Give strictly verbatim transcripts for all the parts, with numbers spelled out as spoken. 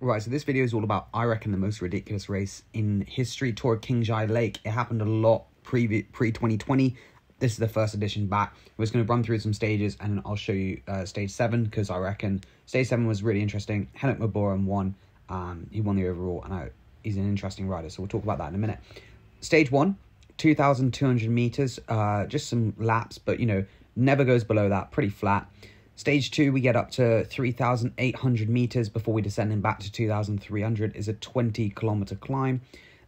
Right, so this video is all about, I reckon, the most ridiculous race in history, Tour of Qinghai Lake. It happened a lot pre-twenty twenty. This is the first edition back. We're just going to run through some stages, and I'll show you uh, stage seven, because I reckon stage seven was really interesting. Henok Mulubrhan won. Um, he won the overall, and I, he's an interesting rider, so we'll talk about that in a minute. Stage one, two thousand two hundred metres, uh, just some laps, but, you know, never goes below that, pretty flat. Stage two, we get up to three thousand eight hundred metres before we descend and back to two thousand three hundred, is a twenty kilometre climb.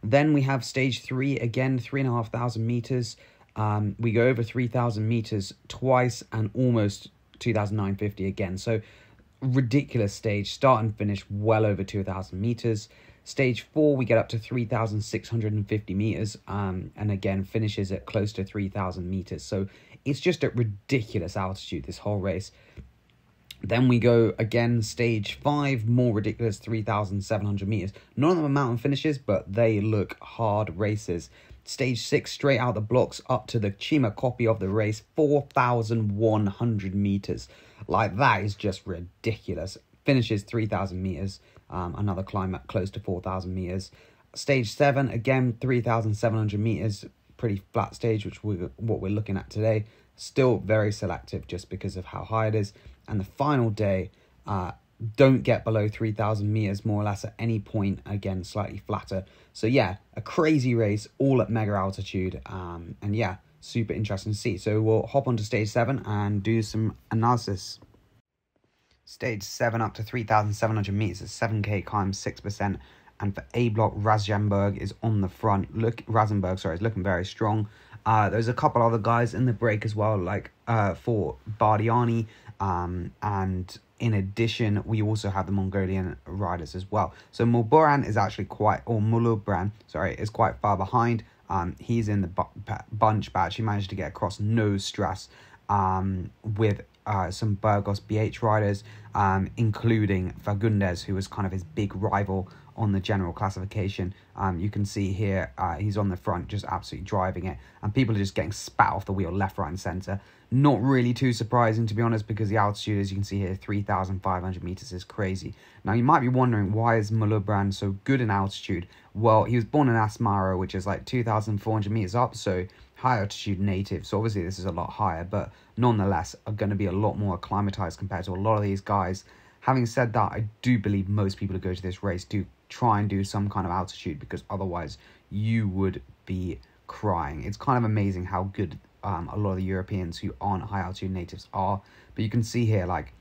Then we have stage three, again, three thousand five hundred metres. Um, we go over three thousand metres twice and almost two thousand nine hundred fifty again. So ridiculous stage, start and finish well over two thousand metres. Stage four, we get up to three thousand six hundred fifty metres, um, and again finishes at close to three thousand metres. So it's just at ridiculous altitude, this whole race. Then we go again, stage five, more ridiculous, three thousand seven hundred metres. None of them are mountain finishes, but they look hard races. Stage six, straight out the blocks up to the Chima copy of the race, four thousand one hundred metres. Like, that is just ridiculous. Finishes three thousand metres. Um, another climb up close to four thousand metres. Stage seven, again, three thousand seven hundred metres. Pretty flat stage, which we what we're looking at today. Still very selective just because of how high it is. And the final day, uh, don't get below three thousand metres more or less at any point. Again, slightly flatter. So, yeah, a crazy race, all at mega altitude. Um, and, yeah, super interesting to see. So we'll hop onto stage seven and do some analysis. Stage seven up to three thousand seven hundred metres, is seven K climb, six percent. And for A block, Rasenberg is on the front. Look, Rasenberg, sorry, is looking very strong. Uh, there's a couple other guys in the break as well, like uh, for Bardiani. Um, and in addition, we also have the Mongolian riders as well. So Mulubrhan is actually quite, or Mulubrhan, sorry, is quite far behind. Um, he's in the bu bunch batch. He managed to get across no stress um, with Uh, some Burgos B H riders, um, including Fagundes, who was kind of his big rival on the general classification. Um, you can see here, uh, he's on the front, just absolutely driving it. And people are just getting spat off the wheel left, right and centre. Not really too surprising, to be honest, because the altitude, as you can see here, three thousand five hundred metres is crazy. Now, you might be wondering, why is Mulubrhan so good in altitude? Well, he was born in Asmara, which is like two thousand four hundred metres up, so high altitude native, so obviously this is a lot higher, but nonetheless are going to be a lot more acclimatized compared to a lot of these guys. Having said that, I do believe most people who go to this race do try and do some kind of altitude, because otherwise you would be crying. It's kind of amazing how good um, a lot of the Europeans who aren't high altitude natives are. But you can see here, like,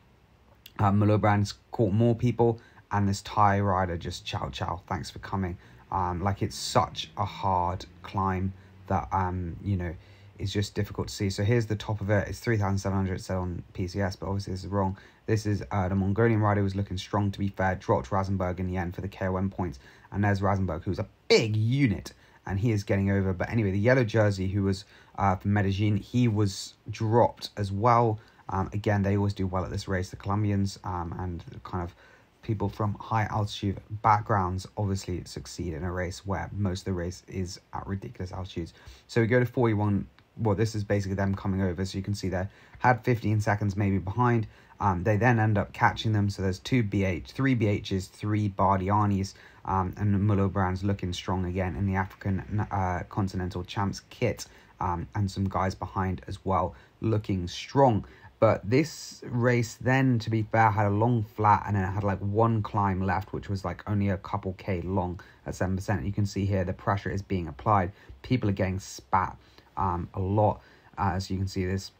uh, Mulubrhan's caught more people, and this Thai rider just ciao ciao, thanks for coming. Um, like, it's such a hard climb that, um, you know, it's just difficult to see. So here's the top of it. It's three thousand seven hundred, it said on P C S, but obviously this is wrong. This is uh, the Mongolian rider who's looking strong, to be fair, dropped Rasenberg in the end for the K O M points. And there's Rasenberg, who's a big unit, and he is getting over. But anyway, the yellow jersey, who was uh, from Medellin, he was dropped as well. Um, again, they always do well at this race, the Colombians, um, and kind of people from high altitude backgrounds obviously succeed in a race where most of the race is at ridiculous altitudes. So we go to forty-one. Well, this is basically them coming over. So you can see they had fifteen seconds maybe behind. Um, they then end up catching them. So there's two B H, three B Hs, three Bardianis, um, and Mulubrhan's looking strong again in the African uh, Continental Champs kit, um, and some guys behind as well looking strong. But this race then, to be fair, had a long flat, and then it had like one climb left, which was like only a couple K long at seven percent. You can see here the pressure is being applied. People are getting spat um, a lot. Uh, so you can see this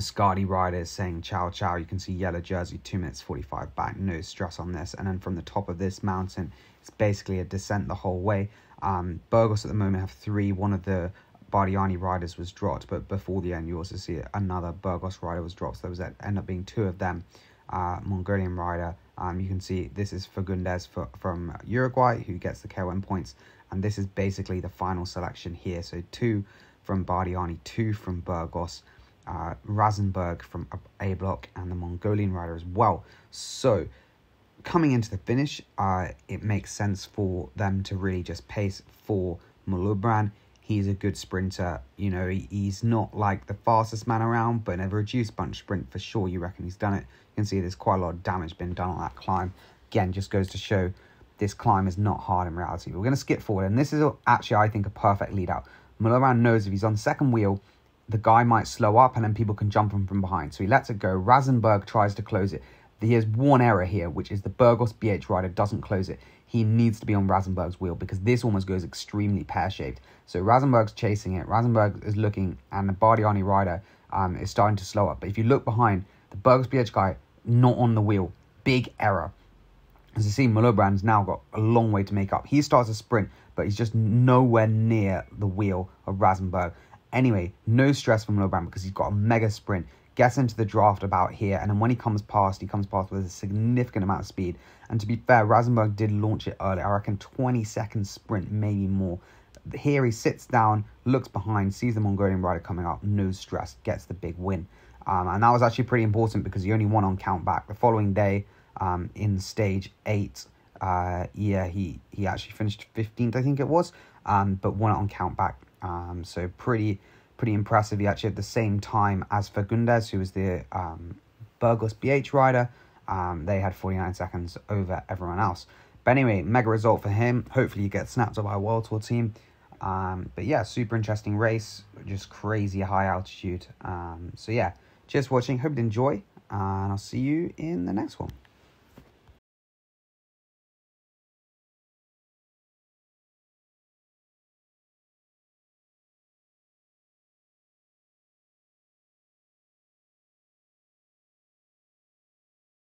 Scotty rider is saying ciao ciao. You can see yellow jersey, two minutes forty-five back, no stress on this. And then from the top of this mountain, it's basically a descent the whole way. Um, Burgos at the moment have three. One of the Bardiani riders was dropped, but before the end you also see another Burgos rider was dropped, so there was that end up being two of them. Uh, Mongolian rider, um, you can see this is Fagundes for, from Uruguay, who gets the K O M points, and this is basically the final selection here. So two from Bardiani, two from Burgos, uh, Rasenberg from A block, and the Mongolian rider as well. So coming into the finish, uh, it makes sense for them to really just pace for Mulubrhan. He's a good sprinter, you know, he's not like the fastest man around, but in a reduced bunch sprint for sure, you reckon he's done it. You can see there's quite a lot of damage being done on that climb. again, just goes to show this climb is not hard in reality. We're going to skip forward, and this is actually, I think, a perfect lead out. Mulubrhan knows if he's on second wheel, the guy might slow up and then people can jump him from behind. So he lets it go. Rasenberg tries to close it. There's one error here, which is the Burgos B H rider doesn't close it. He needs to be on Rasenberg's wheel because this almost goes extremely pear-shaped. So Rasenberg's chasing it. Rasenberg is looking, and the Bardiani rider um, is starting to slow up. But if you look behind, the Burgos B H guy, not on the wheel. Big error. As you see, Mulubran's now got a long way to make up. He starts a sprint, but he's just nowhere near the wheel of Rasenberg. Anyway, no stress for Mulubrhan because he's got a mega sprint. Gets into the draft about here, and then when he comes past, he comes past with a significant amount of speed. And to be fair, Rasenberg did launch it early. I reckon twenty second sprint, maybe more. Here he sits down, looks behind, sees the Mongolian rider coming up, no stress, gets the big win. Um, and that was actually pretty important because he only won on count back. The following day, um, in stage eight, uh, yeah, he, he actually finished fifteenth, I think it was, um, but won it on count back. Um, so pretty... Pretty impressive. He actually at the same time as Fagundes, who was the um, Burgos B H rider. Um, they had forty-nine seconds over everyone else. But anyway, mega result for him. Hopefully you get snapped up by a World Tour team. Um, but yeah, super interesting race. Just crazy high altitude. Um, so yeah, cheers for watching. Hope you enjoy. And I'll see you in the next one.